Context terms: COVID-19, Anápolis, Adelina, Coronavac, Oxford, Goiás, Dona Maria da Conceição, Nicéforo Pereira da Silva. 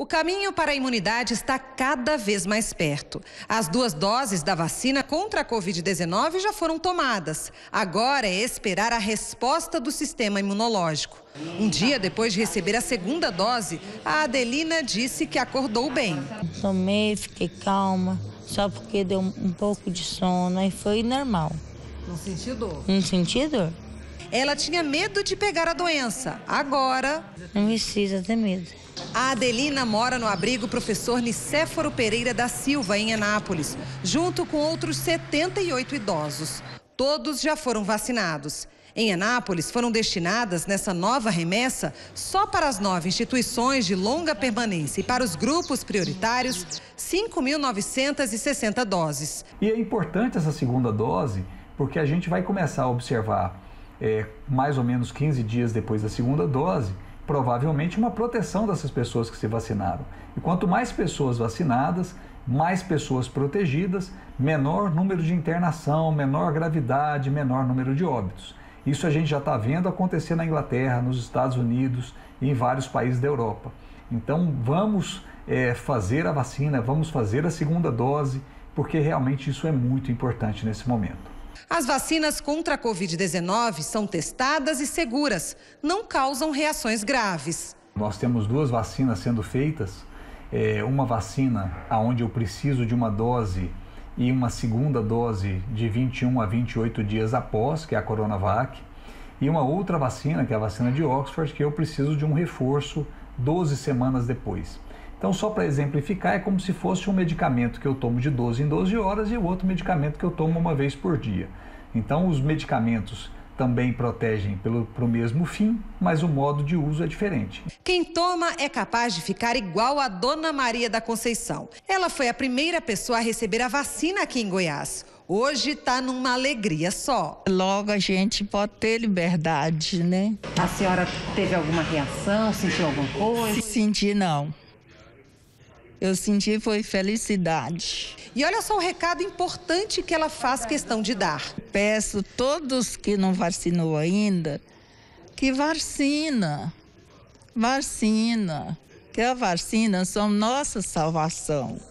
O caminho para a imunidade está cada vez mais perto. As 2 doses da vacina contra a Covid-19 já foram tomadas. Agora é esperar a resposta do sistema imunológico. Um dia depois de receber a 2ª dose, a Adelina disse que acordou bem. Tomei, fiquei calma, só porque deu um pouco de sono e foi normal. Não sentiu dor? Não senti dor. Ela tinha medo de pegar a doença. Agora... não precisa ter medo. A Adelina mora no abrigo Professor Nicéforo Pereira da Silva, em Anápolis, junto com outros 78 idosos. Todos já foram vacinados. Em Anápolis, foram destinadas, nessa nova remessa, só para as 9 instituições de longa permanência e para os grupos prioritários, 5.960 doses. E é importante essa 2ª dose, porque a gente vai começar a observar, mais ou menos 15 dias depois da 2ª dose, provavelmente uma proteção dessas pessoas que se vacinaram. E quanto mais pessoas vacinadas, mais pessoas protegidas, menor número de internação, menor gravidade, menor número de óbitos. Isso a gente já está vendo acontecer na Inglaterra, nos Estados Unidos e em vários países da Europa. Então vamos fazer a vacina, vamos fazer a 2ª dose, porque realmente isso é muito importante nesse momento. As vacinas contra a Covid-19 são testadas e seguras, não causam reações graves. Nós temos 2 vacinas sendo feitas, uma vacina onde eu preciso de uma dose e uma 2ª dose de 21 a 28 dias após, que é a Coronavac, e uma outra vacina, que é a vacina de Oxford, que eu preciso de um reforço 12 semanas depois. Então, só para exemplificar, é como se fosse um medicamento que eu tomo de 12 em 12 horas e o outro medicamento que eu tomo uma vez por dia. Então, os medicamentos também protegem para o mesmo fim, mas o modo de uso é diferente. Quem toma é capaz de ficar igual a Dona Maria da Conceição. Ela foi a primeira pessoa a receber a vacina aqui em Goiás. Hoje está numa alegria só. Logo a gente pode ter liberdade, né? A senhora teve alguma reação, sentiu alguma coisa? Senti, não. Eu senti foi felicidade. E olha só o recado importante que ela faz questão de dar. Peço todos que não vacinou ainda, que vacina, que a vacina são nossa salvação.